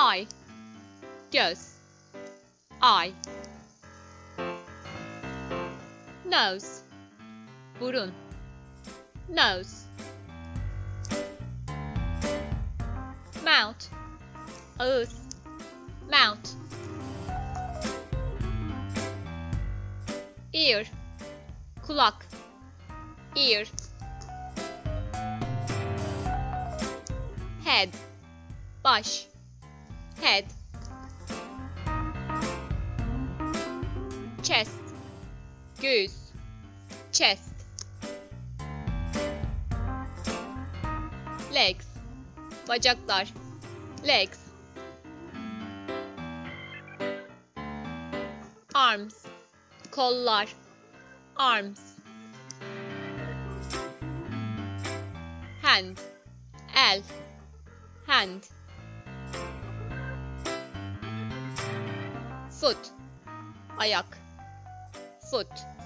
I. Goes. I. Nose. Burun. Nose. Mouth. Ağız. Mouth. Ear. Kulak. Ear. Head. Baş. Head. Chest. Göğüs. Chest. Legs. Bacaklar. Legs. Arms. Kollar. Arms. Hand. El. Hand. Foot. Ayak. Foot.